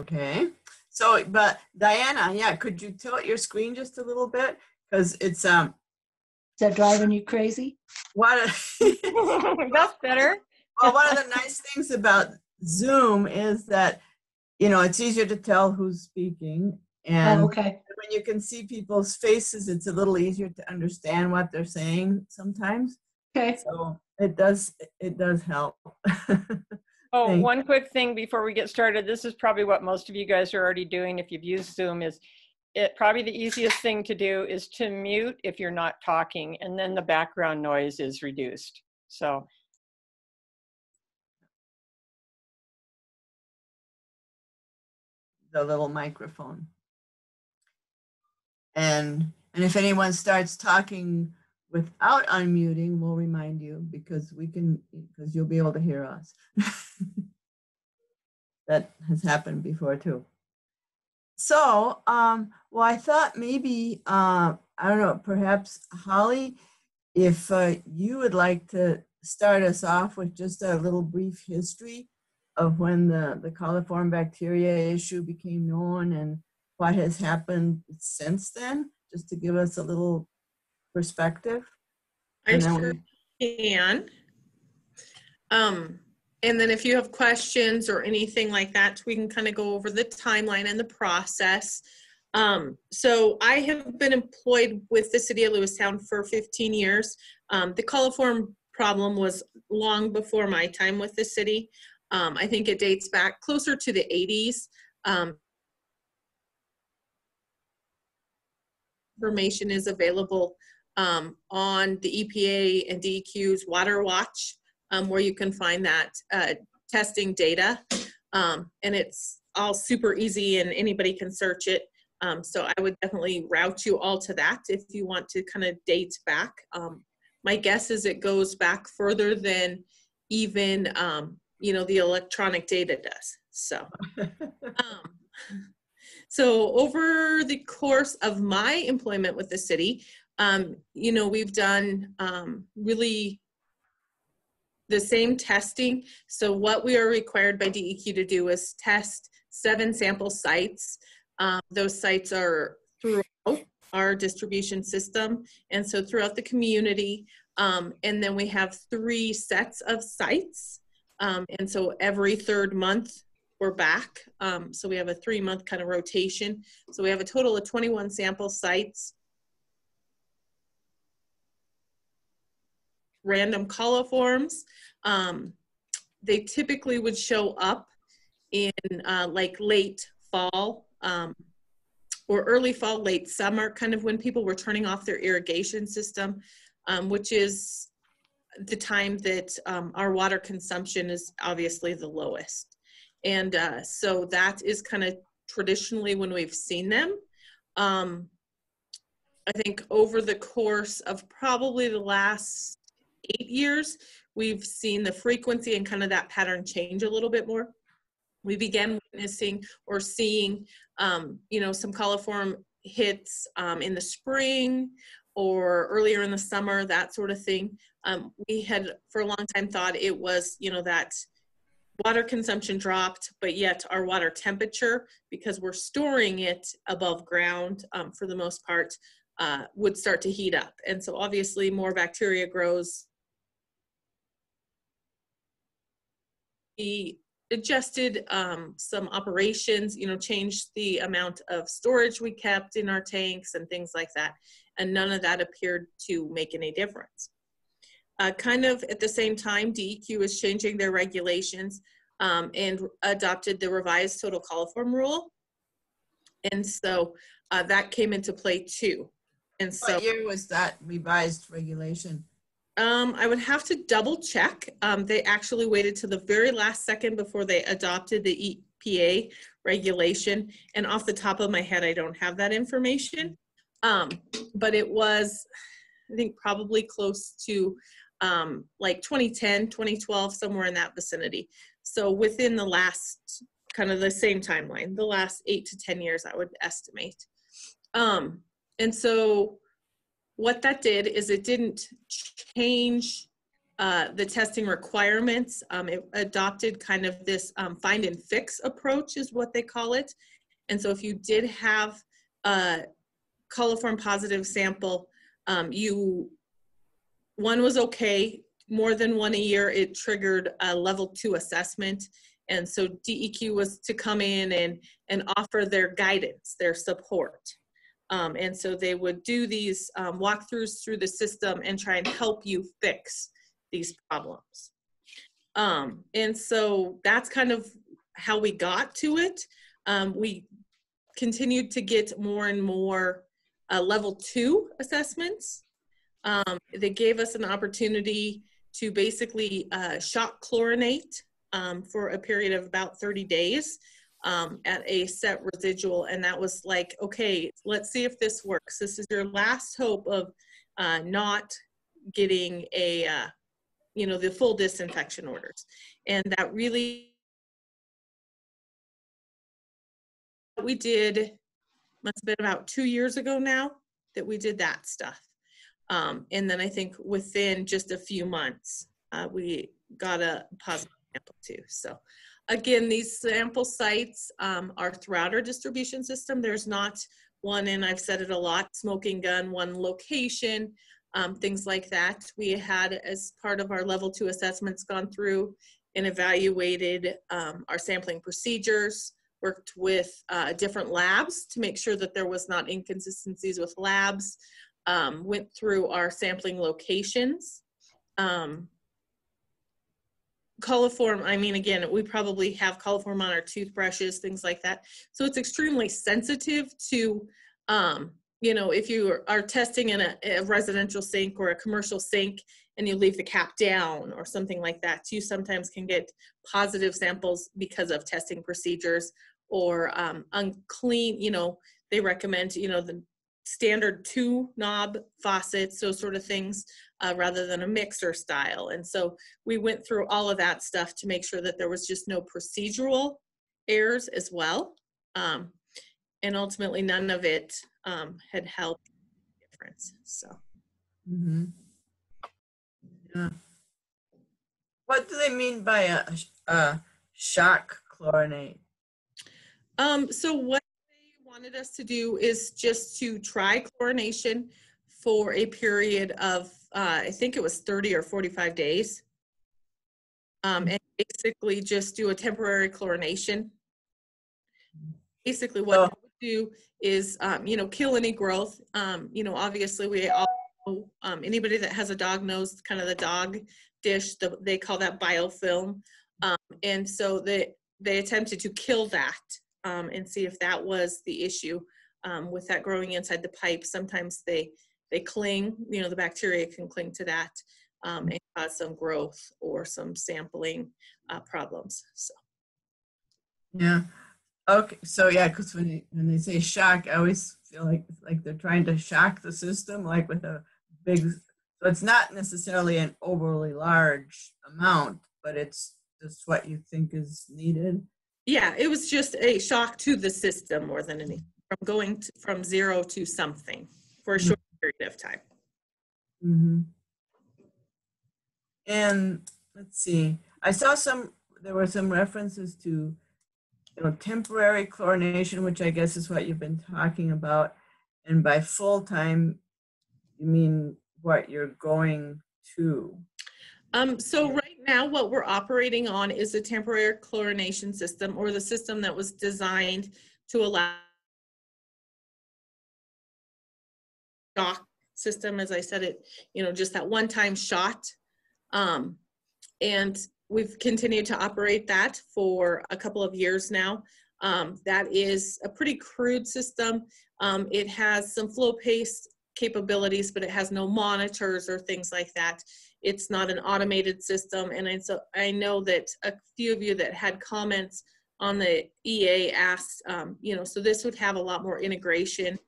Okay, so, but Diana, yeah, could you tilt your screen just a little bit? Because it's, is that driving you crazy? What a that's better. Well, one of the nice things about Zoom is that, you know, it's easier to tell who's speaking. And oh, okay. When you can see people's faces, it's a little easier to understand what they're saying sometimes. Okay. So it does help. Oh, one quick thing before we get started. This is probably what most of you guys are already doing if you've used Zoom, is it probably the easiest thing to do is to mute if you're not talking, and then the background noise is reduced. So the little microphone. And if anyone starts talking without unmuting, we'll remind you, because we can, because you'll be able to hear us. That has happened before too. So, well, I thought maybe, I don't know, perhaps Holly, if you would like to start us off with just a little brief history of when the coliform bacteria issue became known and what has happened since then, just to give us a little perspective. I sure can. And then if you have questions or anything like that, we can kind of go over the timeline and the process. So I have been employed with the city of Lewistown for 15 years. The coliform problem was long before my time with the city. I think it dates back closer to the 80s. Information is available on the EPA and DEQ's Water Watch, where you can find that testing data. And it's all super easy and anybody can search it. So I would definitely route you all to that if you want to kind of date back. My guess is it goes back further than even you know, the electronic data does. So, so over the course of my employment with the city, you know, we've done really the same testing. So what we are required by DEQ to do is test 7 sample sites. Those sites are throughout our distribution system. And so throughout the community, and then we have 3 sets of sites. And so every 3rd month we're back. So we have a 3-month kind of rotation. So we have a total of 21 sample sites. Random coliforms. They typically would show up in like late fall or early fall, late summer, kind of when people were turning off their irrigation system, which is the time that our water consumption is obviously the lowest. And so that is kind of traditionally when we've seen them. I think over the course of probably the last 8 years, we've seen the frequency and kind of that pattern change a little bit more. We began witnessing or seeing, you know, some coliform hits in the spring or earlier in the summer, that sort of thing. We had for a long time thought it was, you know, that water consumption dropped, but yet our water temperature, because we're storing it above ground for the most part, would start to heat up. And so obviously more bacteria grows, we adjusted some operations, you know, changed the amount of storage we kept in our tanks and things like that. And none of that appeared to make any difference. Kind of at the same time, DEQ is changing their regulations and adopted the revised total coliform rule. And so that came into play too. And so, what year was that revised regulation? I would have to double check. They actually waited to the very last second before they adopted the EPA regulation. And off the top of my head, I don't have that information. But it was, I think, probably close to like 2010, 2012, somewhere in that vicinity. So within the last, kind of the same timeline, the last 8 to 10 years, I would estimate. And so what that did is it didn't change the testing requirements. It adopted kind of this find and fix approach is what they call it. And so if you did have a coliform positive sample, one was okay, more than one a year, it triggered a level 2 assessment. And so DEQ was to come in and offer their guidance, their support. And so they would do these walkthroughs through the system and try and help you fix these problems. And so that's kind of how we got to it. We continued to get more and more level 2 assessments. They gave us an opportunity to basically shock chlorinate for a period of about 30 days at a set residual. And that was like, okay, let's see if this works. This is your last hope of not getting a, you know, the full disinfection orders. And that really, we did, must have been about 2 years ago now that we did that stuff. And then I think within just a few months, we got a positive sample too. So again, these sample sites are throughout our distribution system. There's not one, and I've said it a lot, smoking gun, one location, things like that. We had, as part of our level 2 assessments, gone through and evaluated our sampling procedures, worked with different labs to make sure that there was not inconsistencies with labs, went through our sampling locations. Coliform, I mean, again, we probably have coliform on our toothbrushes, things like that. So it's extremely sensitive to, you know, if you are testing in a residential sink or a commercial sink and you leave the cap down or something like that, you sometimes can get positive samples because of testing procedures or unclean, you know, they recommend, you know, the standard 2-knob faucets, those sort of things, rather than a mixer style. And so we went through all of that stuff to make sure that there was just no procedural errors as well. And ultimately none of it had helped difference, so. Mm-hmm. Yeah. What do they mean by a shock chlorinate? So what they wanted us to do is just to try chlorination for a period of, I think it was 30 or 45 days. And basically just do a temporary chlorination. Basically what it would do is, you know, kill any growth. You know, obviously we all know, anybody that has a dog knows kind of the dog dish, they call that biofilm. And so they attempted to kill that and see if that was the issue with that growing inside the pipe. Sometimes they cling, you know, the bacteria can cling to that and cause some growth or some sampling problems, so. Yeah. Okay, so yeah, because when they say shock, I always feel like they're trying to shock the system, like with a big, so it's not necessarily an overly large amount, but it's just what you think is needed. Yeah, it was just a shock to the system more than anything, from going to, from zero to something for a short period of time. Mm-hmm. And let's see, I saw there were some references to, you know, temporary chlorination, which I guess is what you've been talking about, and by full time, you mean what you're going to. So right now, what we're operating on is a temporary chlorination system, or the system that was designed to allow shock system. As I said, it, you know, just that one-time shot, and we've continued to operate that for a couple of years now. That is a pretty crude system. It has some flow-based capabilities, but it has no monitors or things like that. It's not an automated system. And it's a, I know that a few of you that had comments on the EA asked, you know, so this would have a lot more integration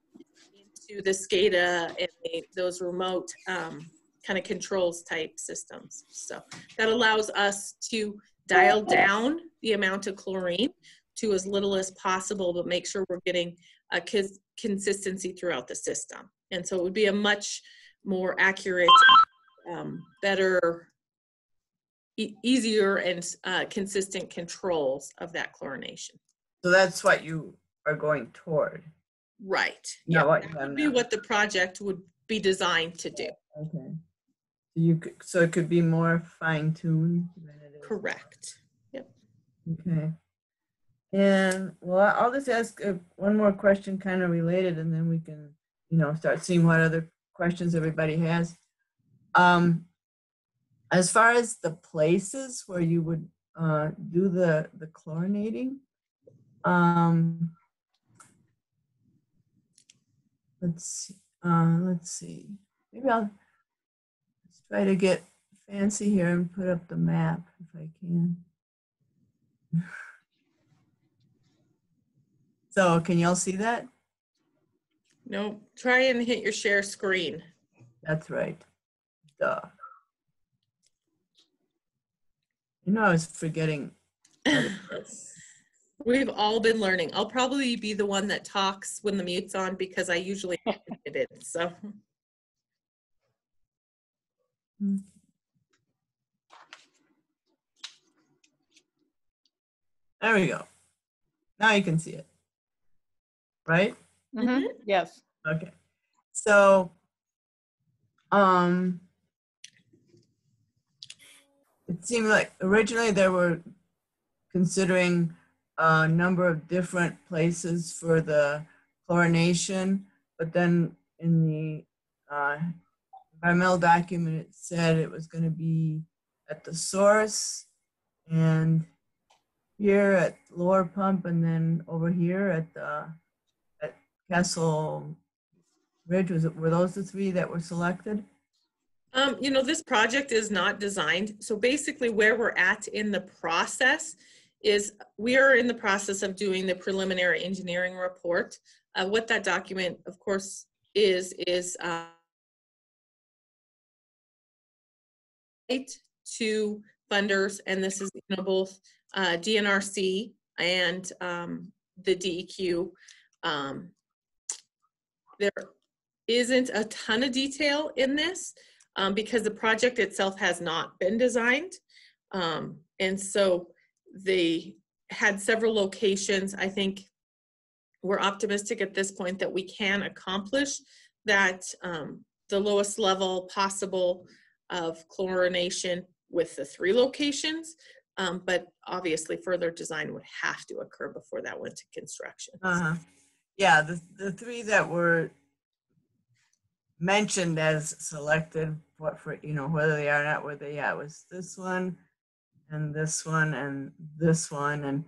into the SCADA and those remote kind of controls type systems. So that allows us to dial down the amount of chlorine to as little as possible, but make sure we're getting a consistency throughout the system. And so it would be a much more accurate, better easier and consistent controls of that chlorination. So that's what you are going toward. Right. Yeah, that would be what the project would be designed to do. Okay. You could, so it could be more fine-tuned than it is. Correct. Yep. Okay. And well, I'll just ask one more question kind of related, and then we can, you know, start seeing what other questions everybody has. As far as the places where you would do the chlorinating, let's see. Maybe I'll let's try to get fancy here and put up the map if I can. So can y'all see that? No, try and hit your share screen. That's right. Duh. You know, I was forgetting. We've all been learning. I'll probably be the one that talks when the mute's on because I usually did it, so. There we go. Now you can see it, right? Mm-hmm. Yes. Okay. So, it seemed like originally they were considering a number of different places for the chlorination, but then in the environmental document it said it was going to be at the source and here at lower pump and then over here at the Castle Ridge. Were those the three that were selected? You know, this project is not designed. So basically where we're at in the process is we are in the process of doing the preliminary engineering report. What that document, of course, is to funders, and this is, you know, both DNRC and the DEQ. There isn't a ton of detail in this because the project itself has not been designed. And so they had several locations. I think we're optimistic at this point that we can accomplish that, the lowest level possible of chlorination with the three locations. But obviously further design would have to occur before that went to construction. Uh-huh. Yeah, the three that were mentioned as selected, what for, you know, whether they are or not, where they at, was this one and this one and this one. And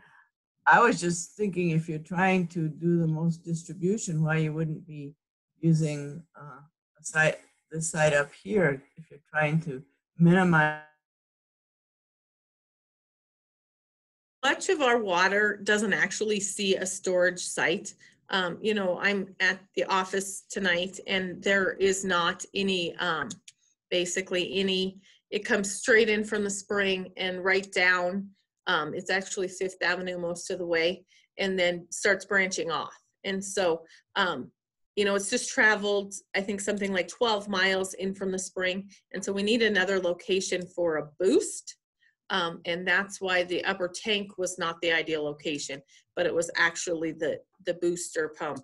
I was just thinking, if you're trying to do the most distribution, why you wouldn't be using this site up here if you're trying to minimize. Much of our water doesn't actually see a storage site. You know, I'm at the office tonight and there is not any, it comes straight in from the spring and right down, it's actually 5th Avenue most of the way, and then starts branching off. And so, you know, it's just traveled, I think, something like 12 miles in from the spring. And so we need another location for a boost. And that's why the upper tank was not the ideal location, but it was actually the booster pump,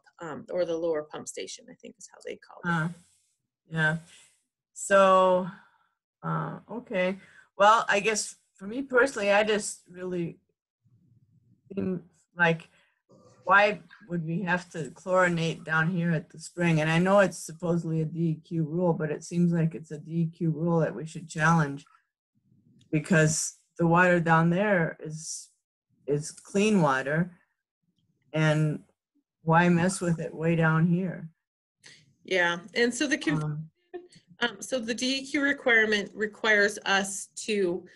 or the lower pump station, I think is how they call it. Yeah. So, okay. Well, I guess for me personally, I just really seem like, why would we have to chlorinate down here at the spring? And I know it's supposedly a DEQ rule, but it seems like it's a DEQ rule that we should challenge, because the water down there is clean water, and why mess with it way down here? Yeah, and so the DEQ requirement requires us to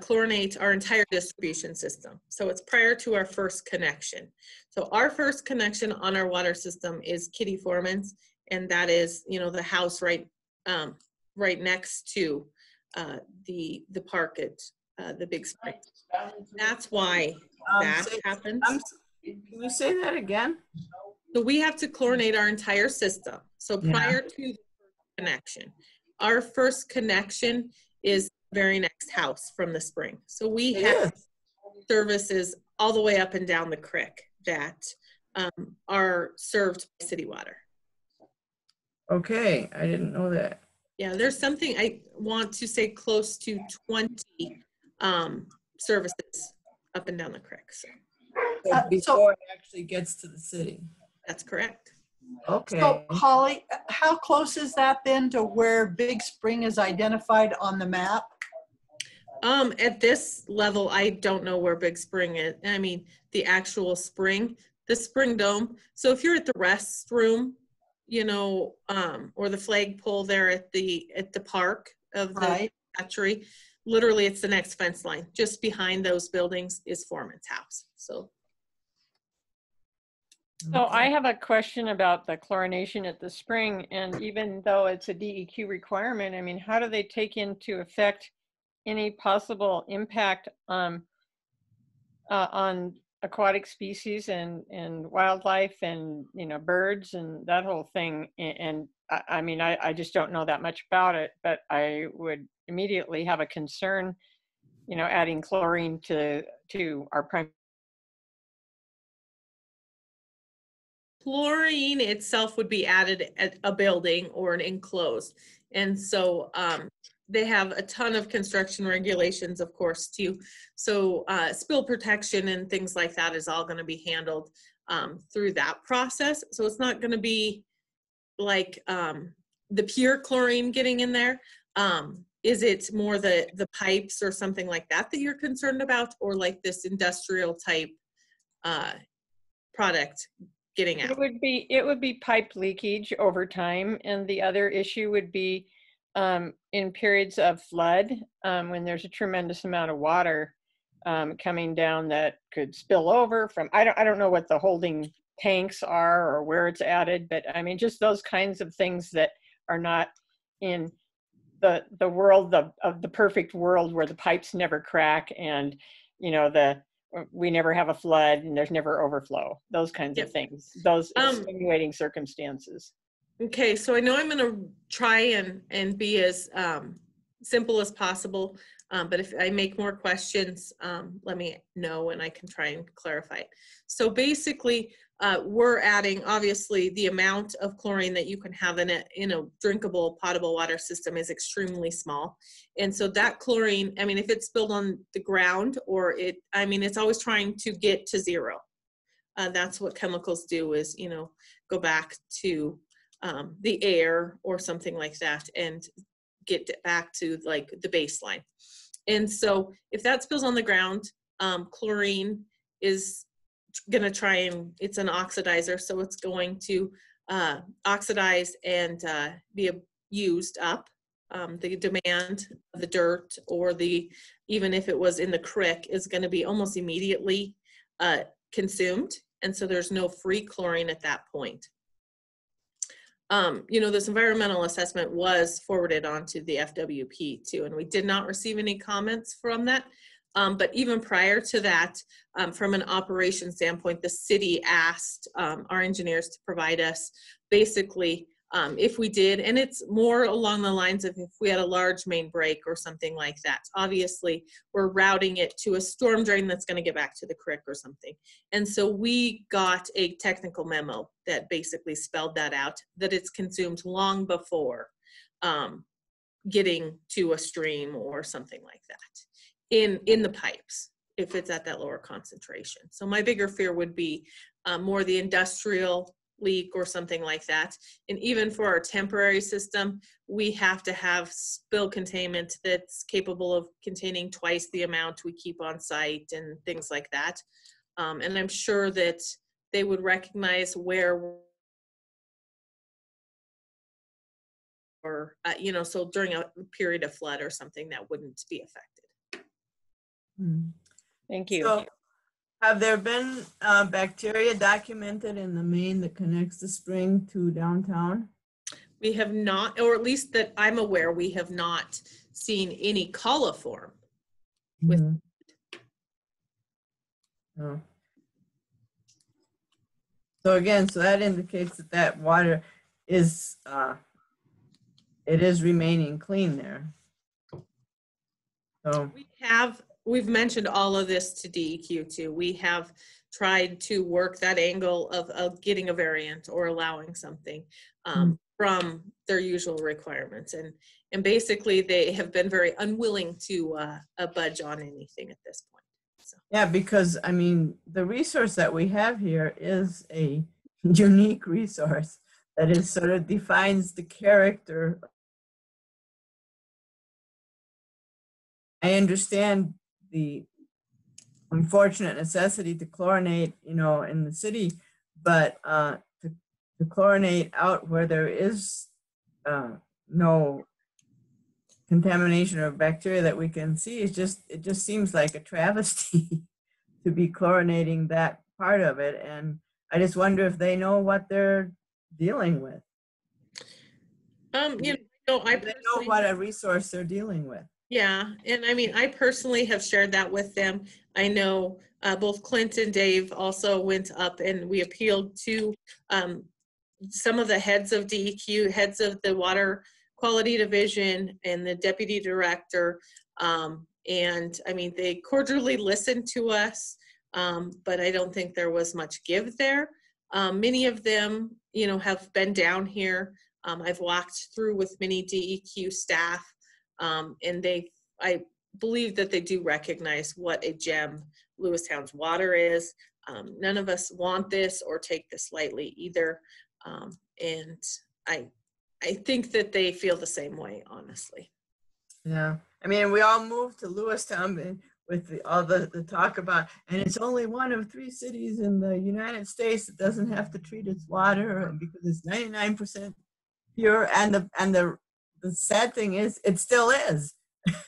chlorinate our entire distribution system. So it's prior to our first connection. So our first connection on our water system is Kitty Foreman's, and that is, you know, the house right next to the park at the big spring. That's why that happens. Can you say that again? So we have to chlorinate our entire system. So prior to the connection, our first connection is very next house from the spring. So we have services all the way up and down the creek that are served by city water. Okay, I didn't know that. Yeah, there's something I want to say close to 20 services up and down the creek. So before it actually gets to the city. That's correct. Okay. So, Holly, how close is that then to where Big Spring is identified on the map? At this level, I don't know where Big Spring is. I mean, the actual spring, the spring dome. So if you're at the restroom, you know, or the flagpole there at the park of the factory, literally it's the next fence line. Just behind those buildings is Foreman's house. So. So I have a question about the chlorination at the spring, and even though it's a DEQ requirement, I mean, how do they take into effect any possible impact on aquatic species and wildlife and, you know, birds and that whole thing? And I mean, I just don't know that much about it, but I would immediately have a concern, you know, adding chlorine to our primary. Chlorine itself would be added at a building or an enclosed. And so they have a ton of construction regulations, of course, too. So spill protection and things like that is all going to be handled through that process. So it's not going to be like the pure chlorine getting in there. Is it more the pipes or something like that that you're concerned about, or like this industrial type product getting out? It would be pipe leakage over time, and the other issue would be in periods of flood, when there's a tremendous amount of water coming down that could spill over from, I don't know what the holding tanks are or where it's added, but I mean, just those kinds of things that are not in the world of the perfect world where the pipes never crack and, you know, we never have a flood and there's never overflow, those kinds of things, those extenuating circumstances. Okay, so I know I'm going to try and be as simple as possible, but if I make more questions, let me know and I can try and clarify it. So basically, we're adding, obviously, the amount of chlorine that you can have in a drinkable, potable water system is extremely small. And so that chlorine, I mean, if it's spilled on the ground or it's always trying to get to zero. That's what chemicals do, is, you know, go back to the air or something like that and get back to like the baseline. And so if that spills on the ground, chlorine is going to try and, it's an oxidizer, so it's going to oxidize and be used up. The demand of the dirt, or even if it was in the creek, is going to be almost immediately consumed, and so there's no free chlorine at that point. You know, this environmental assessment was forwarded onto the FWP too, and we did not receive any comments from that. But even prior to that, from an operation standpoint, the city asked our engineers to provide us basically if we did, and it's more along the lines of if we had a large main break or something like that. Obviously, we're routing it to a storm drain that's going to get back to the creek or something. And so we got a technical memo that basically spelled that out, that it's consumed long before getting to a stream or something like that. In the pipes, if it's at that lower concentration. So my bigger fear would be more the industrial leak or something like that. And even for our temporary system, we have to have spill containment that's capable of containing twice the amount we keep on site and things like that. And I'm sure that they would recognize where or, you know, so during a period of flood or something, that wouldn't be affected. Thank you. So, have there been bacteria documented in the main that connects the spring to downtown? We have not, or at least that I'm aware, we have not seen any coliform. With So again, so that indicates that water is remaining clean there. So we've mentioned all of this to DEQ too. We have tried to work that angle of getting a variant or allowing something from their usual requirements. And basically they have been very unwilling to budge on anything at this point. So. Yeah, because I mean, the resource that we have here is a unique resource that is sort of defines the character. I understand the unfortunate necessity to chlorinate, you know, in the city, but to chlorinate out where there is no contamination or bacteria that we can see is just, it just seems like a travesty to be chlorinating that part of it. And I just wonder if they know what they're dealing with. You know, they know what a resource they're dealing with. Yeah, and I mean, I personally have shared that with them. I know both Clint and Dave also went up and we appealed to some of the heads of DEQ, heads of the Water Quality Division and the Deputy Director. And I mean, they cordially listened to us, but I don't think there was much give there. Many of them, you know, have been down here. I've walked through with many DEQ staff. And I believe that they do recognize what a gem Lewistown's water is. None of us want this or take this lightly either. And I think that they feel the same way, honestly. Yeah, I mean, we all moved to Lewistown with all the talk about, and it's only one of 3 cities in the United States that doesn't have to treat its water because it's 99% pure, and the sad thing is, it still is.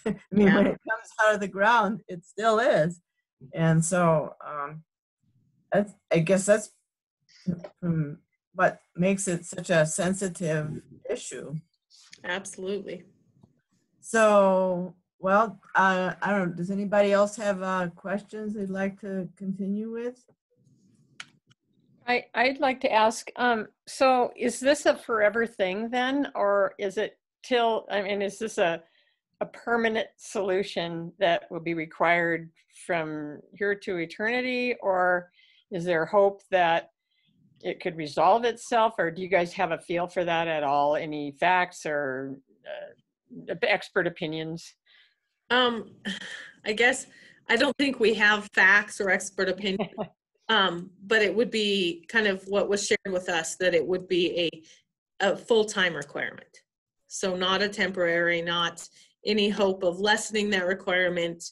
I mean, yeah. When it comes out of the ground, it still is. And so, I guess that's what makes it such a sensitive issue. Absolutely. So, well, I don't know. Does anybody else have questions they'd like to continue with? I'd like to ask, so is this a forever thing then, or is it till, I mean, is this a permanent solution that will be required from here to eternity, or is there hope that it could resolve itself, or do you guys have a feel for that at all? Any facts or expert opinions? I guess I don't think we have facts or expert opinions. But it would be kind of what was shared with us, that it would be a full-time requirement. So not a temporary, not any hope of lessening that requirement,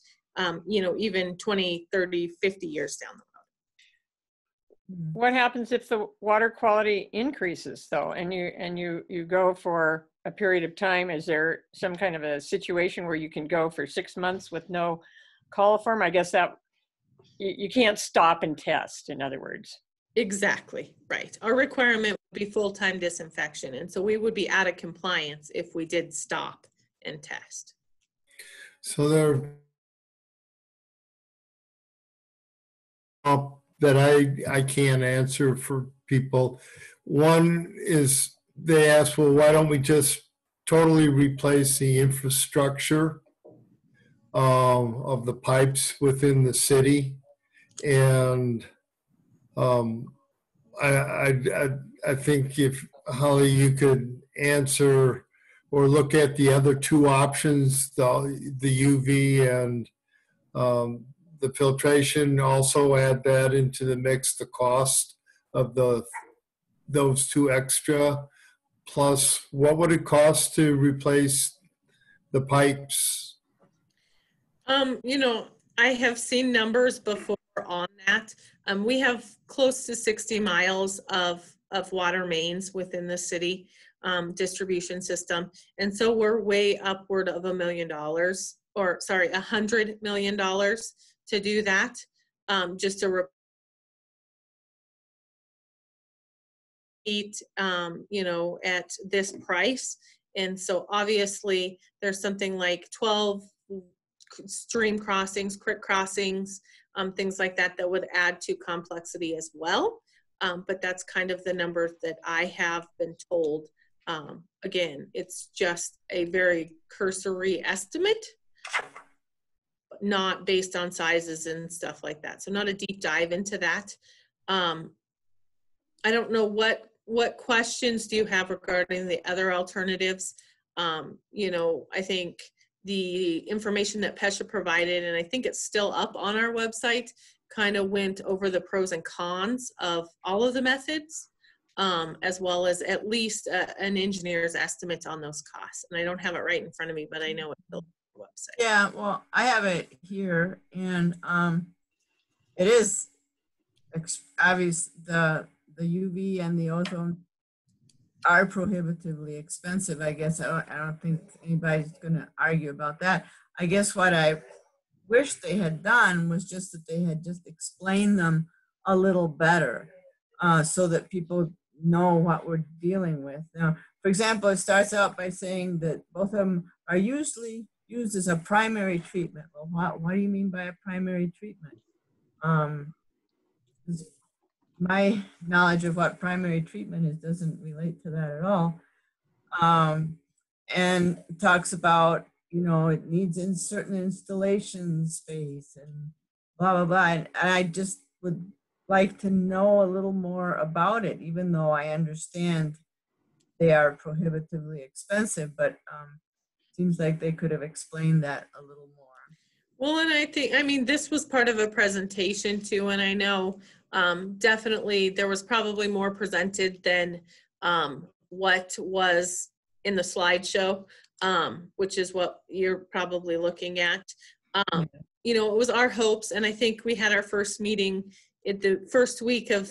you know, even 20, 30, 50 years down the road. What happens if the water quality increases though, and you go for a period of time? Is there some kind of a situation where you can go for 6 months with no coliform? I guess that you can't stop and test, in other words. Exactly, right. Our requirement would be full-time disinfection, and so we would be out of compliance if we did stop and test. So there that I can't answer for people. One is they ask, well, why don't we just totally replace the infrastructure of the pipes within the city? And I think if Holly, you could answer or look at the other 2 options, the UV and the filtration, also add that into the mix, the cost of those 2 extra, plus what would it cost to replace the pipes? You know, I have seen numbers before on that. We have close to 60 miles of water mains within the city distribution system. And so we're way upward of $1 million, or sorry, $100 million to do that. Just to repeat, you know, at this price. And so obviously there's something like 12 stream crossings, creek crossings, things like that that would add to complexity as well. But that's kind of the number that I have been told. Again, it's just a very cursory estimate. but not based on sizes and stuff like that. So not a deep dive into that. I don't know what questions do you have regarding the other alternatives. You know, I think the information that Peccia provided, and I think it's still up on our website, kind of went over the pros and cons of all of the methods, as well as at least an engineer's estimate on those costs. And I don't have it right in front of me, but I know it's on the website. Yeah, well, I have it here, and it is obvious the UV and the ozone are prohibitively expensive. I guess I don't think anybody's going to argue about that. I guess what I wish they had done was just that they had just explained them a little better, so that people know what we're dealing with. Now, for example, it starts out by saying that both of them are usually used as a primary treatment. Well, what do you mean by a primary treatment? My knowledge of what primary treatment is doesn't relate to that at all. And talks about, you know, it needs in certain installation space and blah, blah, blah. And I just would like to know a little more about it, even though I understand they are prohibitively expensive, but seems like they could have explained that a little more. Well, and I think, I mean, this was part of a presentation too, and I know definitely there was probably more presented than what was in the slideshow, which is what you're probably looking at. You know, it was our hopes, and I think we had our first meeting at the first week of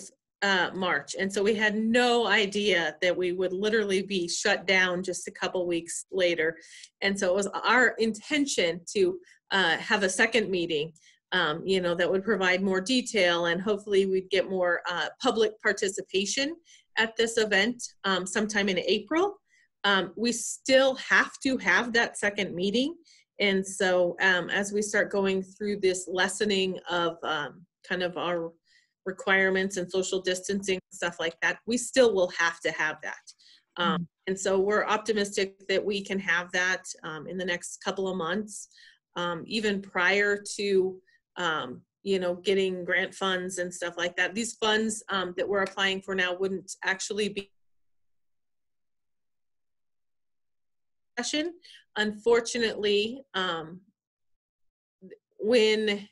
March, and so we had no idea that we would literally be shut down just a couple weeks later. And so it was our intention to have a second meeting, you know, that would provide more detail, and hopefully we'd get more public participation at this event sometime in April. We still have to have that second meeting. And so as we start going through this lessening of kind of our requirements and social distancing, stuff like that, we still will have to have that. And so we're optimistic that we can have that in the next couple of months, even prior to you know, getting grant funds and stuff like that. These funds that we're applying for now wouldn't actually be session. Unfortunately, when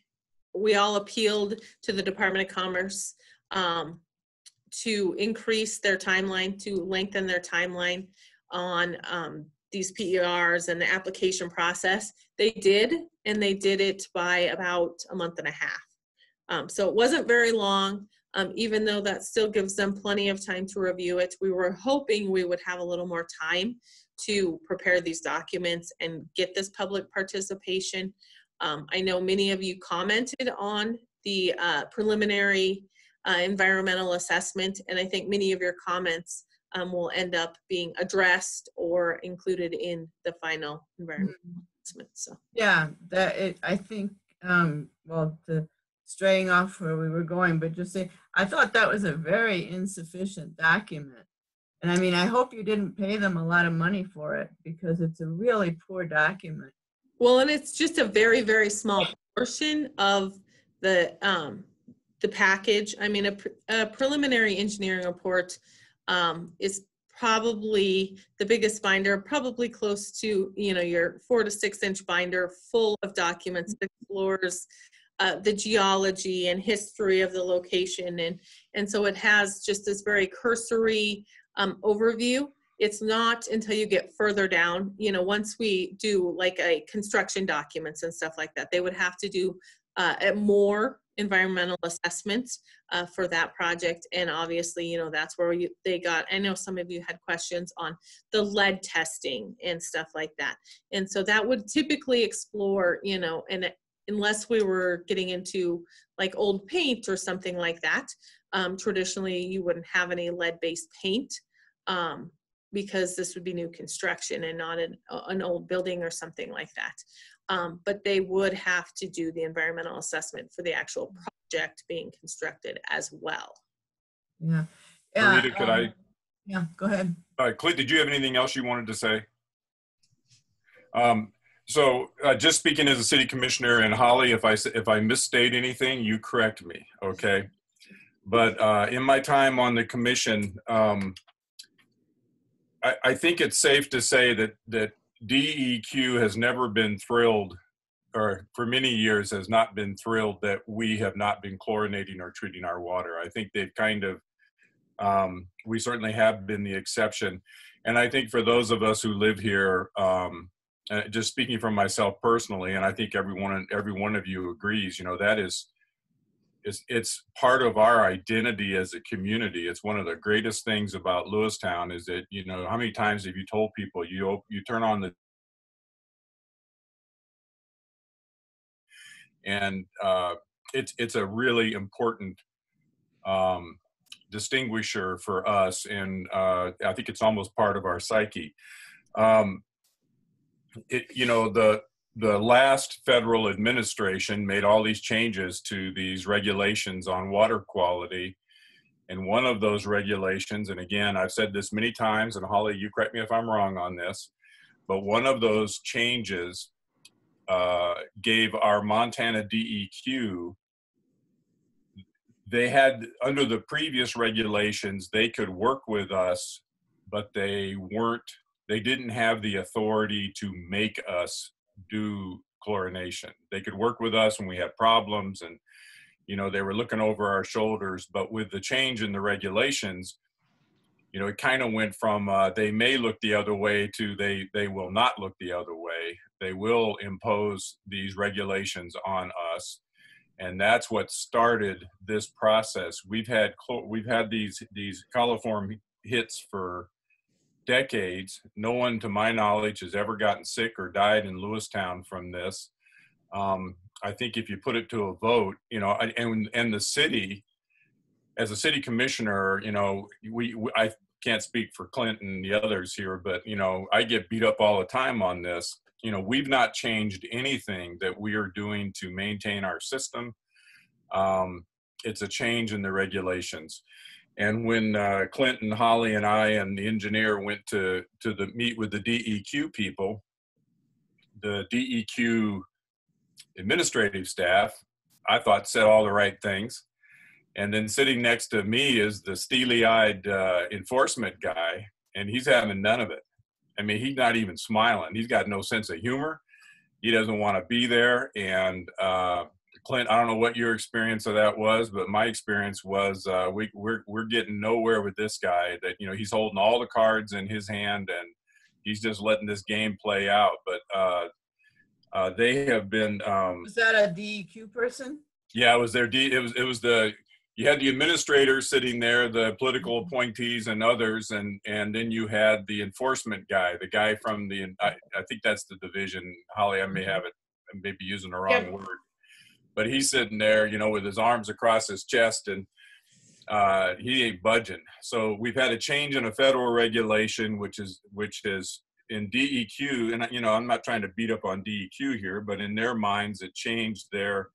we all appealed to the Department of Commerce to increase their timeline, to lengthen their timeline on these PERs and the application process, they did, and they did it by about a month and a half. So it wasn't very long, even though that still gives them plenty of time to review it. We were hoping we would have a little more time to prepare these documents and get this public participation. I know many of you commented on the preliminary environmental assessment, and I think many of your comments will end up being addressed or included in the final environmental assessment. So yeah, that I think, well, straying off where we were going, but just say, I thought that was a very insufficient document. And I mean, I hope you didn't pay them a lot of money for it, because it's a really poor document. Well, and it's just a very, very small portion of the package. I mean, a preliminary engineering report is probably the biggest binder, probably close to, you know, your 4 to 6 inch binder full of documents that explores the geology and history of the location. And so it has just this very cursory overview. It's not until you get further down, you know, once we do like a construction documents and stuff like that, they would have to do more environmental assessments for that project. And obviously, you know, that's where they got, I know some of you had questions on the lead testing and stuff like that. And so that would typically explore, you know, and unless we were getting into like old paint or something like that, traditionally you wouldn't have any lead-based paint, because this would be new construction and not an old building or something like that. But they would have to do the environmental assessment for the actual project being constructed as well. Yeah. Rita, could I? Yeah, go ahead. Clint, did you have anything else you wanted to say? So just speaking as a city commissioner, and Holly, if I misstate anything, you correct me, okay? But in my time on the commission, I think it's safe to say that DEQ has never been thrilled, or for many years has not been thrilled, that we have not been chlorinating or treating our water. I think they've kind of, we certainly have been the exception. And I think for those of us who live here, just speaking from myself personally, and I think every one of you agrees, you know, that is, it's part of our identity as a community. It's one of the greatest things about Lewistown is that, you know, how many times have you told people you turn on the, and it's a really important distinguisher for us, and I think it's almost part of our psyche. You know, the last federal administration made all these changes to these regulations on water quality, and one of those regulations, and again, I've said this many times, and Holly, you correct me if I'm wrong on this, but one of those changes gave our Montana DEQ, they had, under the previous regulations, they could work with us, but they didn't have the authority to make us do chlorination. They could work with us when we had problems, and, you know, they were looking over our shoulders. But with the change in the regulations, you know, it kind of went from they may look the other way to they will not look the other way. They will impose these regulations on us, and that's what started this process. We've had these coliform hits for decades. No one, to my knowledge, has ever gotten sick or died in Lewistown from this. I think if you put it to a vote, you know, and the city, as a city commissioner, you know, I can't speak for Clint and the others here, but, you know, I get beat up all the time on this. You know, we've not changed anything that we are doing to maintain our system. It's a change in the regulations. And when Clint and Holly and I and the engineer went to the meet with the DEQ people, the DEQ administrative staff, I thought, said all the right things. And then sitting next to me is the steely-eyed enforcement guy, and he's having none of it. I mean, he's not even smiling. He's got no sense of humor. He doesn't want to be there. And Clint, I don't know what your experience of that was, but my experience was we're getting nowhere with this guy. That, you know, he's holding all the cards in his hand, and he's just letting this game play out. But they have been. Was that a DEQ person? Yeah, it was their you had the administrators sitting there, the political appointees and others, and then you had the enforcement guy, the guy from the I think that's the division. Holly, I may have it, I may be using the wrong word. But he's sitting there, you know, with his arms across his chest, and he ain't budging. So we've had a change in a federal regulation, which is in DEQ, and, you know, I'm not trying to beat up on DEQ here, but in their minds, it changed their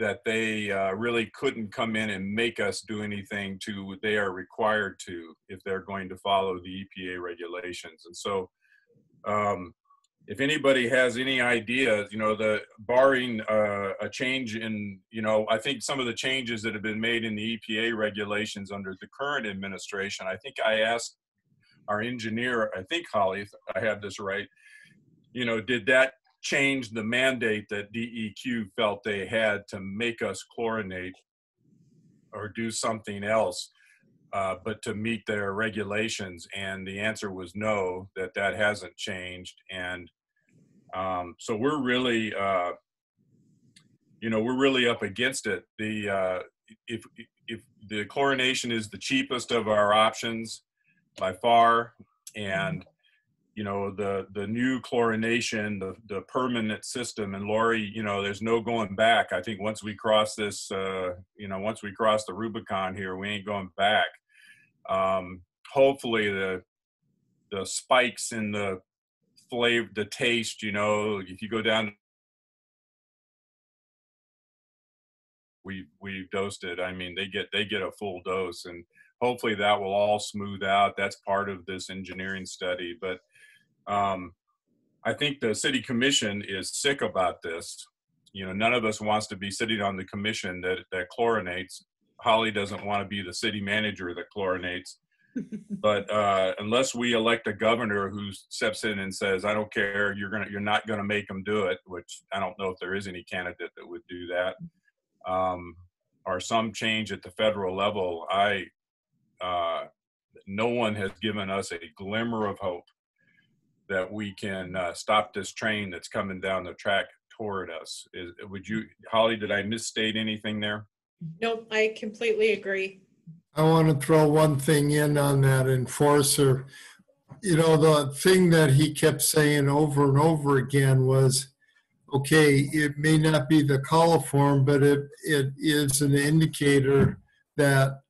that they really couldn't come in and make us do anything to what they are required to if they're going to follow the EPA regulations. And so, if anybody has any ideas, you know, barring a change in, you know, I think some of the changes that have been made in the EPA regulations under the current administration, I think I asked our engineer, I think Holly, if I have this right, you know, did that change the mandate that DEQ felt they had to make us chlorinate or do something else? But to meet their regulations, and the answer was no, that hasn't changed. And so we're really, you know, we're really up against it. The if the chlorination is the cheapest of our options by far, and, you know, the new chlorination, the permanent system, and Lori, you know, there's no going back. I think once we cross this, you know, once we cross the Rubicon here, we ain't going back. Hopefully the spikes in the flavor, the taste, you know, if you go down, we've dosed it. I mean, they get a full dose, and hopefully that will all smooth out. That's part of this engineering study, but I think the city commission is sick about this. You know, none of us wants to be sitting on the commission that chlorinates. Holly doesn't want to be the city manager that chlorinates. But unless we elect a governor who steps in and says, I don't care, you're not going to make them do it, which I don't know if there is any candidate that would do that, or some change at the federal level, no one has given us a glimmer of hope that we can stop this train that's coming down the track toward us. Would you, Holly, did I misstate anything there? No, I completely agree. I want to throw one thing in on that enforcer. You know, the thing that he kept saying over and over again was, okay, it may not be the coliform, but it is an indicator that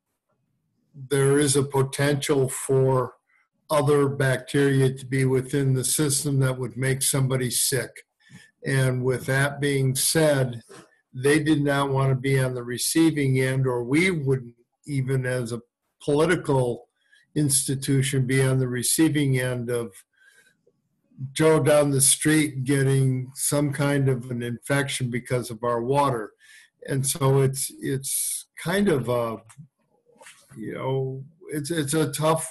there is a potential for other bacteria to be within the system that would make somebody sick. And with that being said, they did not want to be on the receiving end, or we wouldn't, even as a political institution, be on the receiving end of Joe down the street getting some kind of an infection because of our water. And so it's kind of a, you know, it's a tough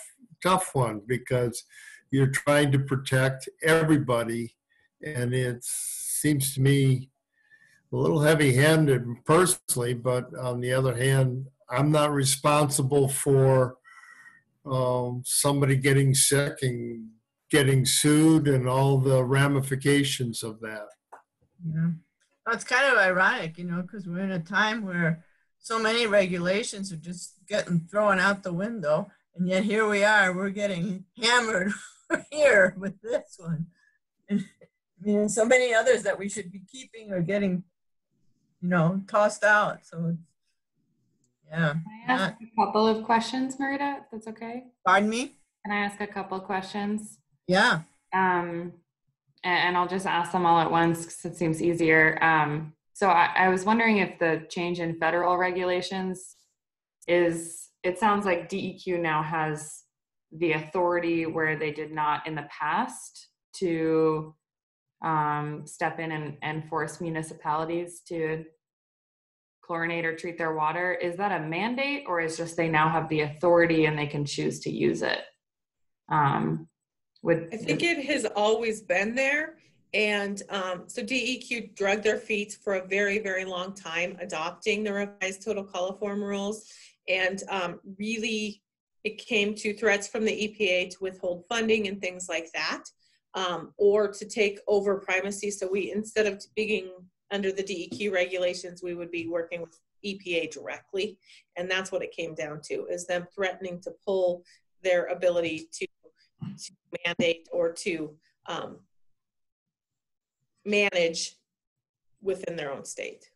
one, because you're trying to protect everybody, and it seems to me a little heavy-handed personally, but on the other hand, I'm not responsible for somebody getting sick and getting sued and all the ramifications of that. Yeah, that's kind of ironic, you know, because we're in a time where so many regulations are just getting thrown out the window, and yet here we are, we're getting hammered here with this one. And, I mean, and so many others that we should be keeping are getting, you know, tossed out. So it's, yeah. Can I ask a couple of questions, Marita? That's okay. Pardon me? Can I ask a couple of questions? Yeah. And I'll just ask them all at once because it seems easier. So I was wondering if the change in federal regulations is, it sounds like DEQ now has the authority where they did not in the past to step in and force municipalities to chlorinate or treat their water. Is that a mandate, or is just they now have the authority and they can choose to use it? I think it has always been there. And so DEQ dragged their feet for a very, very long time adopting the revised total coliform rules. And really it came to threats from the EPA to withhold funding and things like that, or to take over primacy. So we, instead of being under the DEQ regulations, we would be working with EPA directly. And that's what it came down to, is them threatening to pull their ability to mandate or to manage within their own state.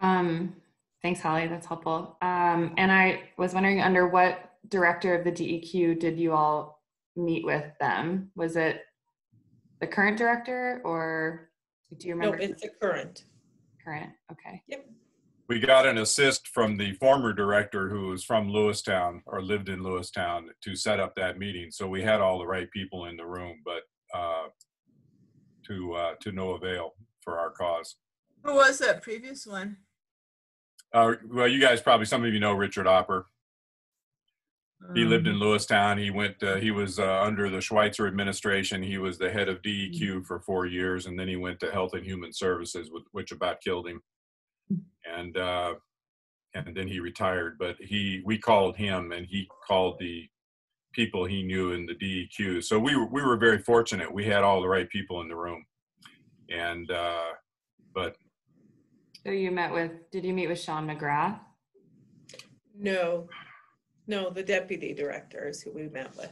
Thanks, Holly, that's helpful. And I was wondering, under what director of the DEQ did you all meet with them? Was it the current director, or? Do you remember? No, it's the current. Current, okay. Yep. We got an assist from the former director who was from Lewistown or lived in Lewistown to set up that meeting. So we had all the right people in the room, but to no avail for our cause. Who was that previous one? Well, you guys probably, some of you know Richard Opper. He lived in Lewistown. He went. He was under the Schweitzer administration. He was the head of DEQ for 4 years, and then he went to Health and Human Services, which about killed him. And then he retired. But we called him, and he called the people he knew in the DEQ. So we were very fortunate. We had all the right people in the room. And but. So you met with? Did you meet with Sean McGrath? No. No, the deputy director is who we met with.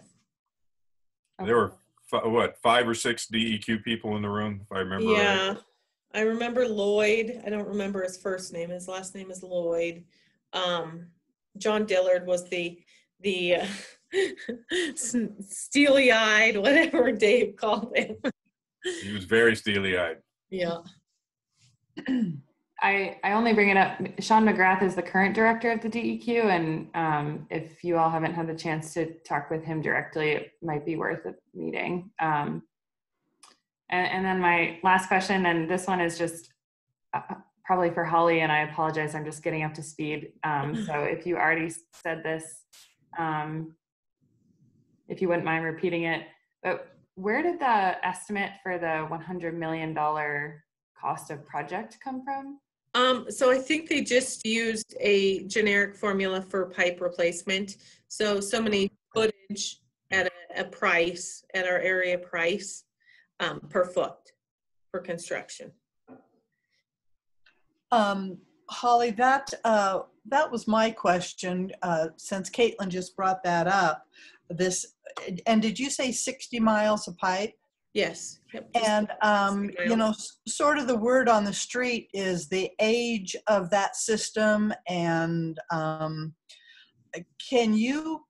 Okay. There were, what, 5 or 6 DEQ people in the room, if I remember right. I remember Lloyd. I don't remember his first name. His last name is Lloyd. John Dillard was the steely-eyed, whatever Dave called him. He was very steely-eyed. Yeah. I only bring it up, Sean McGrath is the current director of the DEQ, and if you all haven't had the chance to talk with him directly, it might be worth a meeting. And then my last question, and this one is just probably for Holly, and I apologize, I'm just getting up to speed. So if you already said this, if you wouldn't mind repeating it, but where did the estimate for the $100 million cost of project come from? So I think they just used a generic formula for pipe replacement. So many footage at a price, at our area price, per foot for construction. Holly, that was my question, since Caitlin just brought that up. This, and did you say 60 miles of pipe? Yes. Yep. And, you know, sort of the word on the street is the age of that system. And can you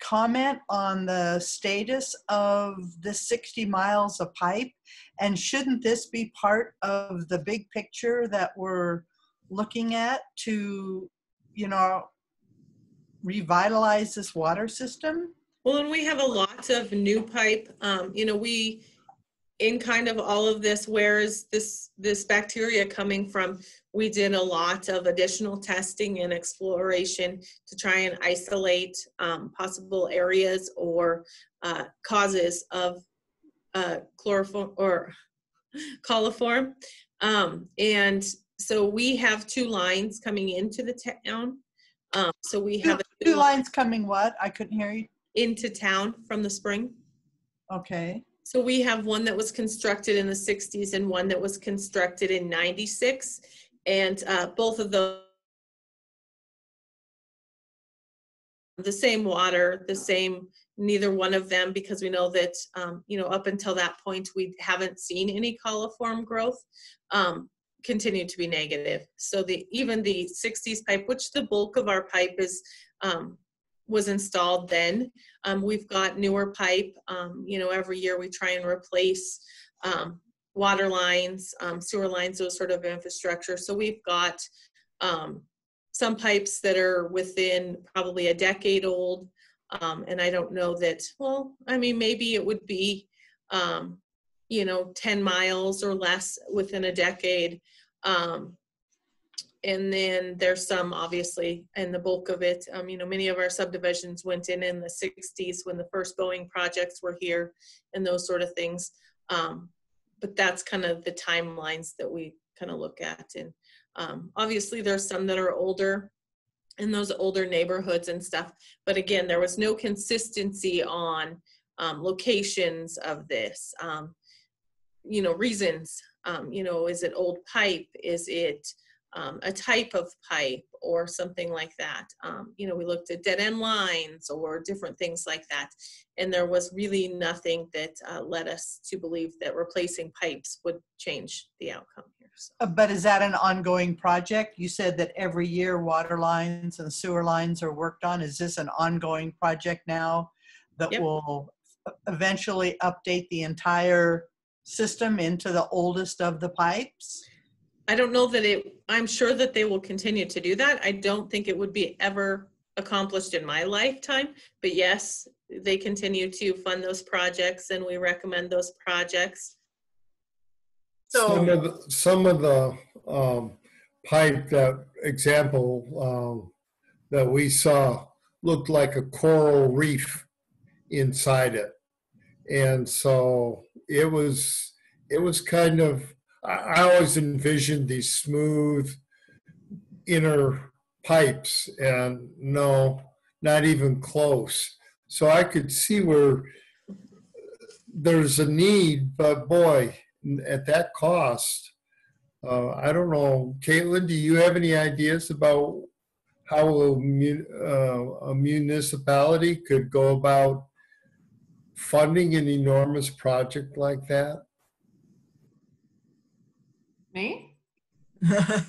comment on the status of the 60 miles of pipe? And shouldn't this be part of the big picture that we're looking at to, you know, revitalize this water system? Well, and we have a lot of new pipe. You know, we, in kind of all of this, where is this bacteria coming from? We did a lot of additional testing and exploration to try and isolate possible areas or causes of chloroform or coliform. And so we have two lines coming into the town. So we have two lines coming what? I couldn't hear you. Into town from the spring. Okay. So we have one that was constructed in the 60s and one that was constructed in 96. And both of those, the same water, the same, neither one of them, because we know that, you know, up until that point, we haven't seen any coliform growth, continued to be negative. So even the 60s pipe, which the bulk of our pipe is, was installed then. We've got newer pipe. You know, every year we try and replace water lines, sewer lines, those sort of infrastructure. So we've got some pipes that are within probably a decade old. And I don't know that, well, I mean, maybe it would be, you know, 10 miles or less within a decade. And then there's some, obviously, and the bulk of it, you know, many of our subdivisions went in the 60s when the first Boeing projects were here and those sort of things. But that's kind of the timelines that we kind of look at. And obviously there's some that are older in those older neighborhoods and stuff. But again, there was no consistency on locations of this, you know, reasons, you know, is it old pipe? Is it a type of pipe or something like that? You know, we looked at dead end lines or different things like that. And there was really nothing that led us to believe that replacing pipes would change the outcome here. So. But is that an ongoing project? You said that every year water lines and sewer lines are worked on. Is this an ongoing project now that Yep. will eventually update the entire system into the oldest of the pipes? I don't know that it, I'm sure that they will continue to do that. I don't think it would be ever accomplished in my lifetime, but yes, they continue to fund those projects and we recommend those projects. So some of the pipe, that example that we saw looked like a coral reef inside it. And so it was kind of, I always envisioned these smooth inner pipes, and no, not even close. So I could see where there's a need, but boy, at that cost, I don't know. Caitlin, do you have any ideas about how a municipality could go about funding an enormous project like that? Me? I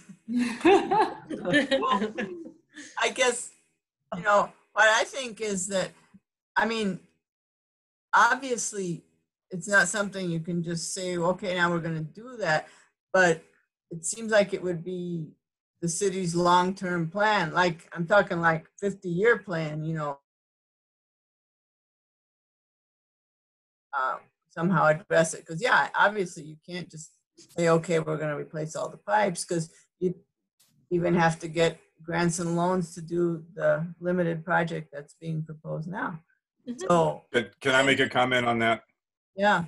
guess, you know, what I think is that, I mean, obviously it's not something you can just say, okay, now we're going to do that, but it seems like it would be the city's long-term plan. Like, I'm talking like 50-year plan, you know. somehow address it. Because yeah, obviously you can't just say, okay, we're going to replace all the pipes, because you even have to get grants and loans to do the limited project that's being proposed now. So can I make a comment on that? Yeah.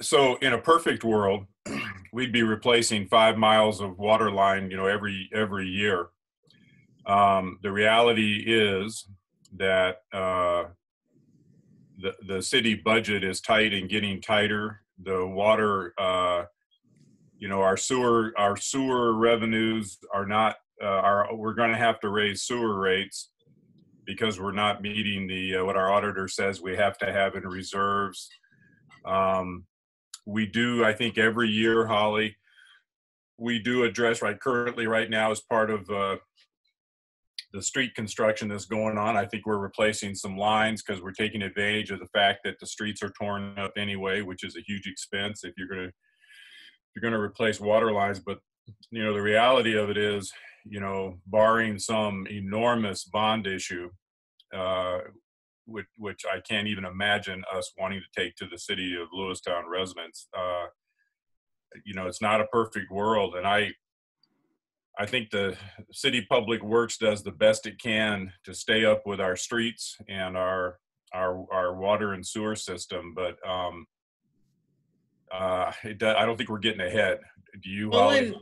So in a perfect world, we'd be replacing 5 miles of water line, you know, every year. The reality is that the city budget is tight and getting tighter. The water, you know, our sewer revenues are not. We're going to have to raise sewer rates because we're not meeting the what our auditor says we have to have in reserves. We do, I think, every year, Holly, we do address right now as part of the street construction that's going on. I think we're replacing some lines because we're taking advantage of the fact that the streets are torn up anyway, which is a huge expense if you're going to replace water lines. But you know, the reality of it is, you know, barring some enormous bond issue, which I can't even imagine us wanting to take to the city of Lewistown residents. You know, it's not a perfect world. And I think the city public works does the best it can to stay up with our streets and our water and sewer system. But I don't think we're getting ahead. Do you, Holly?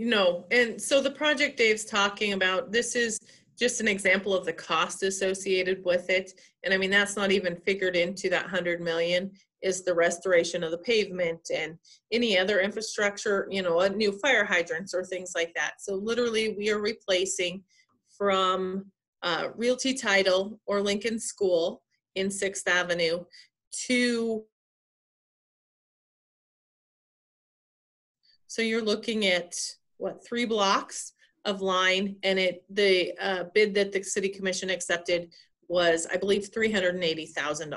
No, and so the project Dave's talking about, this is just an example of the cost associated with it. And I mean, that's not even figured into that $100 million is the restoration of the pavement and any other infrastructure, you know, new fire hydrants or things like that. So literally we are replacing from Realty Title or Lincoln School in 6th Avenue to, so you're looking at what, 3 blocks of line, and the bid that the city commission accepted was, I believe, $380,000.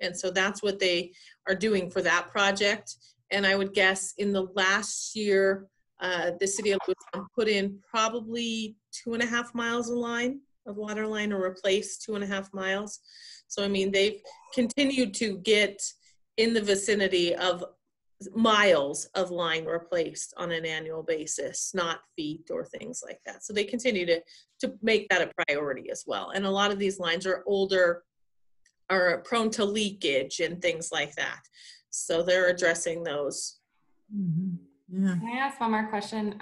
And so that's what they are doing for that project. And I would guess in the last year, the city of Lewistown put in probably 2.5 miles of line, of water line, or replaced 2.5 miles. So, I mean, they've continued to get in the vicinity of miles of line replaced on an annual basis, not feet or things like that. So they continue to make that a priority as well. And a lot of these lines are older, are prone to leakage and things like that. So they're addressing those. Mm-hmm. Yeah. Can I ask one more question?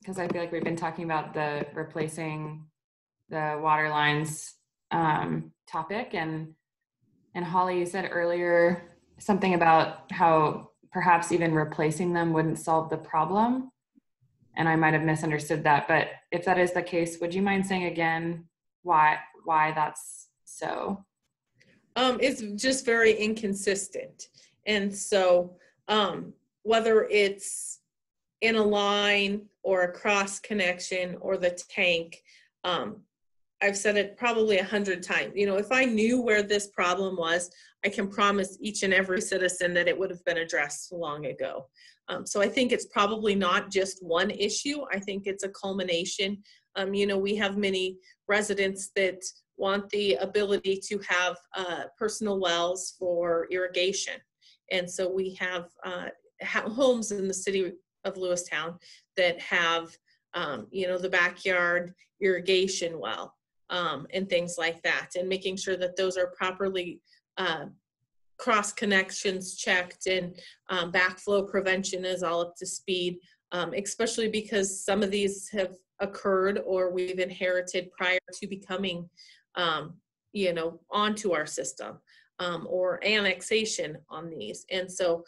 Because I feel like we've been talking about the replacing the water lines topic, and Holly, you said earlier something about how perhaps even replacing them wouldn't solve the problem. And I might have misunderstood that, but if that is the case, would you mind saying again why that's so? It's just very inconsistent. And so whether it's in a line or a cross connection or the tank, I've said it probably 100 times, you know, if I knew where this problem was, I can promise each and every citizen that it would have been addressed long ago. So I think it's probably not just one issue. I think it's a culmination. You know, we have many residents that want the ability to have personal wells for irrigation. And so we have homes in the city of Lewistown that have, you know, the backyard irrigation well and things like that. And making sure that those are properly cross connections checked, and backflow prevention is all up to speed, especially because some of these have occurred or we've inherited prior to becoming, you know, onto our system or annexation on these. And so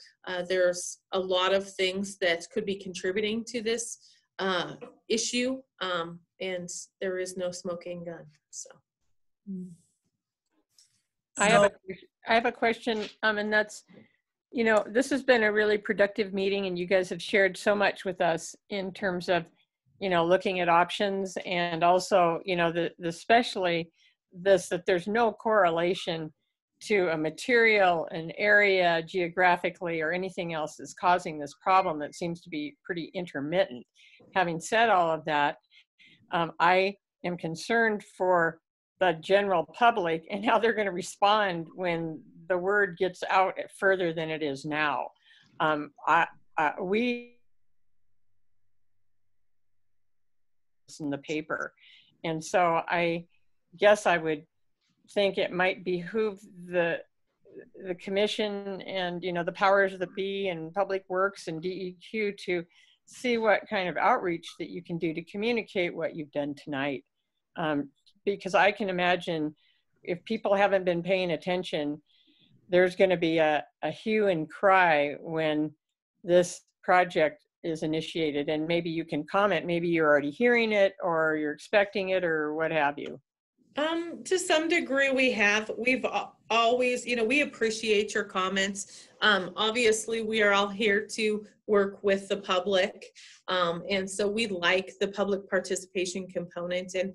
there's a lot of things that could be contributing to this issue, and there is no smoking gun, so. Mm. I have a question, and that's, you know, this has been a really productive meeting, and you guys have shared so much with us in terms of, you know, looking at options, and also, you know, especially this, that there's no correlation to a material, an area geographically, or anything else that's causing this problem that seems to be pretty intermittent. Having said all of that, I am concerned for the general public and how they're going to respond when the word gets out further than it is now. We in the paper, and so I guess I would think it might behoove the commission and, you know, the powers that be and Public Works and DEQ to see what kind of outreach that you can do to communicate what you've done tonight, because I can imagine if people haven't been paying attention, there's going to be a hue and cry when this project is initiated. And maybe you can comment, maybe you're already hearing it or you're expecting it or what have you. To some degree we have. We've always, you know, we appreciate your comments. Obviously we are all here to work with the public, and so we like the public participation component, and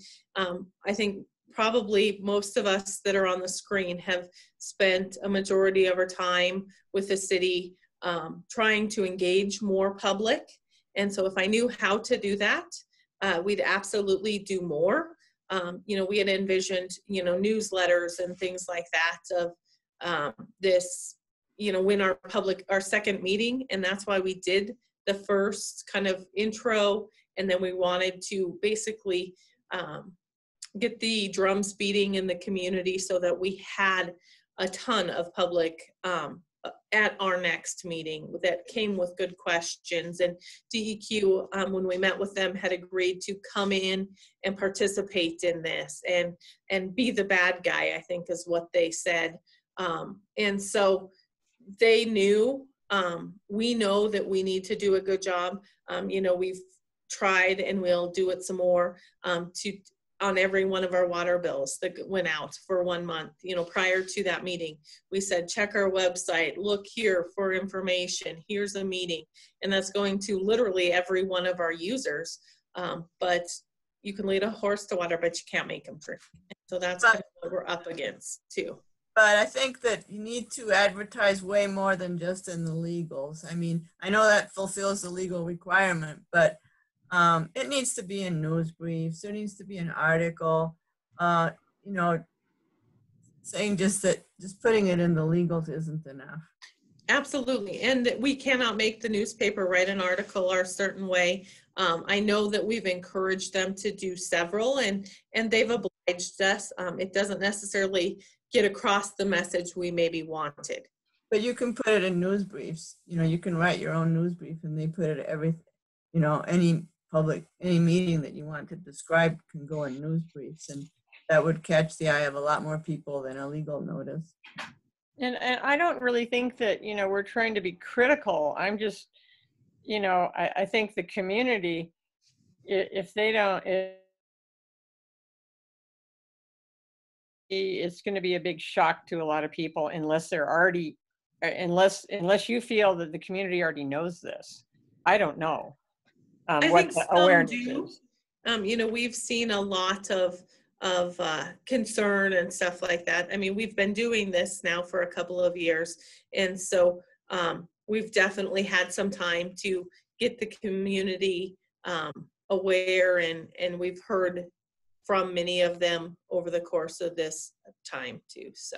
I think probably most of us that are on the screen have spent a majority of our time with the city trying to engage more public, and so if I knew how to do that, we'd absolutely do more. You know, we had envisioned, you know, newsletters and things like that of this, you know, when our public, our second meeting, and that's why we did the first kind of intro, and then we wanted to basically get the drums beating in the community so that we had a ton of public at our next meeting that came with good questions. And DEQ, when we met with them, had agreed to come in and participate in this and be the bad guy, I think is what they said. And so they knew, we know that we need to do a good job. You know, we've tried and we'll do it some more on every one of our water bills that went out for 1 month, you know, prior to that meeting, we said, check our website, look here for information, here's a meeting. And that's going to literally every one of our users. But you can lead a horse to water, but you can't make them drink. So that's kind of what we're up against too. But I think that you need to advertise way more than just in the legals. I mean, I know that fulfills the legal requirement, but it needs to be in news briefs. There needs to be an article, you know, saying just that just putting it in the legals isn't enough. Absolutely. And we cannot make the newspaper write an article or a certain way. I know that we've encouraged them to do several, and they've obliged us. It doesn't necessarily get across the message we maybe wanted. But you can put it in news briefs. You know, you can write your own news brief, and they put it every, you know, any public, any meeting that you want to describe can go in news briefs, and that would catch the eye of a lot more people than a legal notice. And I don't really think that, you know, we're trying to be critical. I'm just, you know, I think the community, if they don't, it's going to be a big shock to a lot of people unless they're already, unless you feel that the community already knows this. I don't know. I think some do. You know, we've seen a lot of concern and stuff like that. I mean, we've been doing this now for a couple of years, and so we've definitely had some time to get the community aware, and we've heard from many of them over the course of this time too. So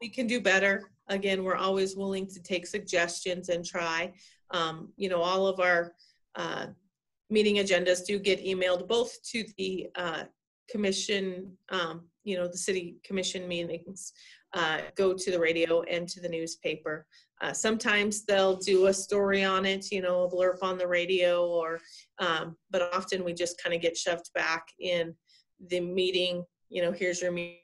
we can do better. Again, we're always willing to take suggestions and try. You know, all of our meeting agendas do get emailed both to the commission, you know, the city commission meetings, go to the radio and to the newspaper. Sometimes they'll do a story on it, you know, a blurb on the radio, or, but often we just kind of get shoved back in the meeting, you know, here's your meeting.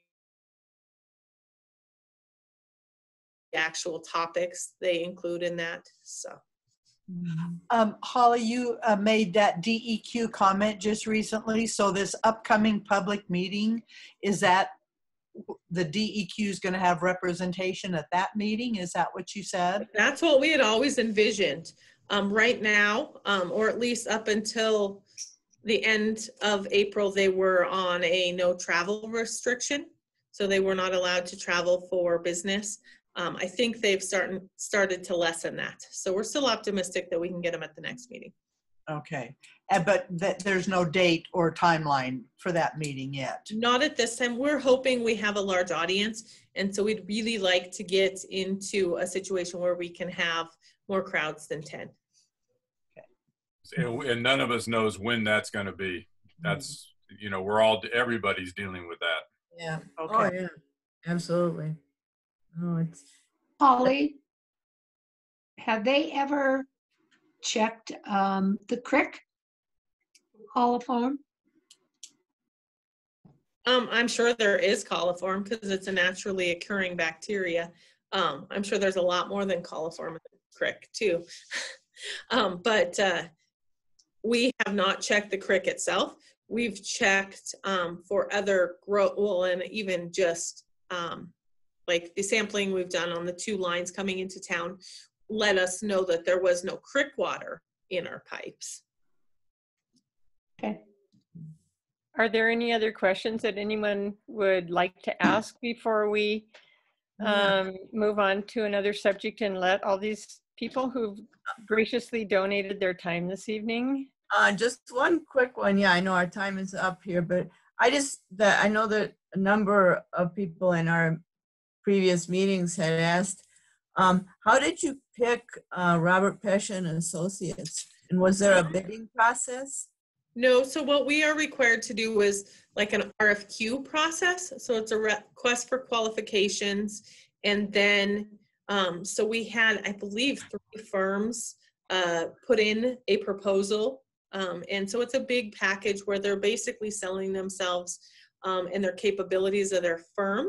The actual topics they include in that, so. Holly, you made that DEQ comment just recently. So this upcoming public meeting, is that the DEQ is going to have representation at that meeting? Is that what you said? That's what we had always envisioned. Right now, or at least up until the end of April, they were on a no travel restriction. So they were not allowed to travel for business. I think they've started to lessen that. So we're still optimistic that we can get them at the next meeting. Okay. but that there's no date or timeline for that meeting yet. Not at this time. We're hoping we have a large audience, and so we'd really like to get into a situation where we can have more crowds than 10. Okay. And none of us knows when that's going to be. That's, you know, we're all, everybody's dealing with that. Yeah. Okay. Oh, yeah. Absolutely. Oh, it's. Polly, have they ever checked the crick coliform? I'm sure there is coliform because it's a naturally occurring bacteria. I'm sure there's a lot more than coliform in the crick too. We have not checked the crick itself. We've checked for other growth, well, and even just like the sampling we've done on the two lines coming into town let us know that there was no crick water in our pipes. Okay. Are there any other questions that anyone would like to ask before we move on to another subject and let all these people who've graciously donated their time this evening? Just one quick one. Yeah, I know our time is up here, but I know that a number of people in our previous meetings had asked, how did you pick Robert Peccia and Associates? And was there a bidding process? No, so what we are required to do is like an RFQ process. So it's a request for qualifications. And then, so we had, I believe, 3 firms put in a proposal. And so it's a big package where they're basically selling themselves and their capabilities of their firm.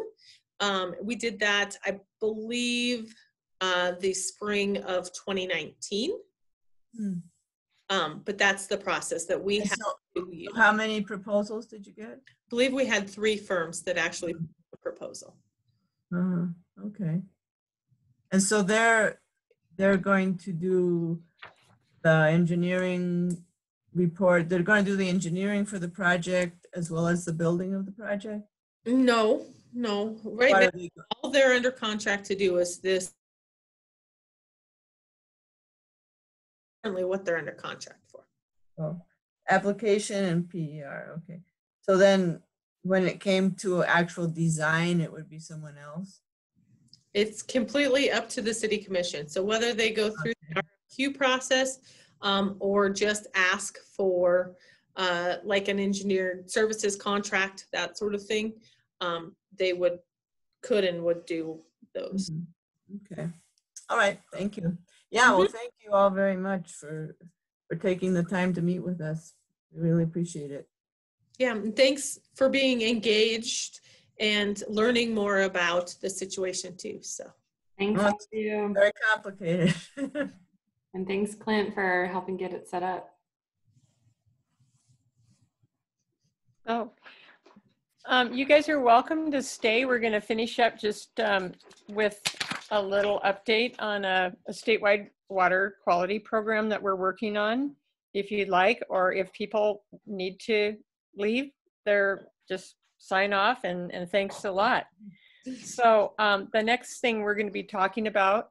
We did that, I believe, the spring of 2019. But that's the process that we have. So how many proposals did you get? I believe we had 3 firms that actually put a proposal. Okay. And so they're going to do the engineering report. They're going to do the engineering for the project as well as the building of the project? No, no. Right now, all they're under contract to do is this. What they're under contract for. Oh, application and PER. Okay. So then when it came to actual design, it would be someone else? It's completely up to the city commission. So whether they go through the RFQ process or just ask for like an engineered services contract, that sort of thing, they could and would do those. Okay. All right. Thank you. Yeah, well, thank you all very much for taking the time to meet with us. We really appreciate it. Yeah, and thanks for being engaged and learning more about the situation too. So thank you. Very complicated. And thanks, Clint, for helping get it set up. Oh, you guys are welcome to stay. We're going to finish up just with a little update on a statewide water quality program that we're working on, if you'd like, or if people need to leave, they're just sign off, and thanks a lot. So the next thing we're going to be talking about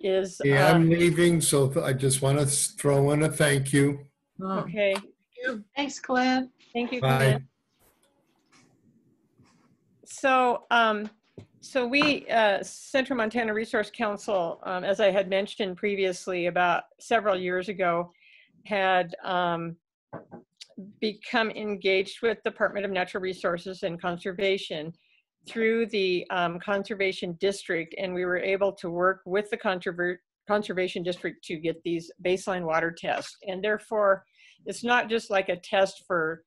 is... Yeah, I'm leaving, so I just want to throw in a thank you. Okay. Thank you. Thanks, Clint. Thank you, Clint. So... So we, Central Montana Resource Council, as I had mentioned previously about several years ago, had become engaged with Department of Natural Resources and Conservation through the Conservation District, and we were able to work with the Conservation District to get these baseline water tests. And therefore, it's not just like a test for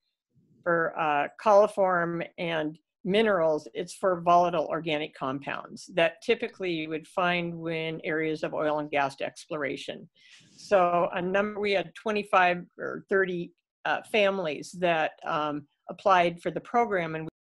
coliform and minerals, it's for volatile organic compounds that typically you would find when areas of oil and gas exploration. So a number, we had 25 or 30 families that applied for the program, and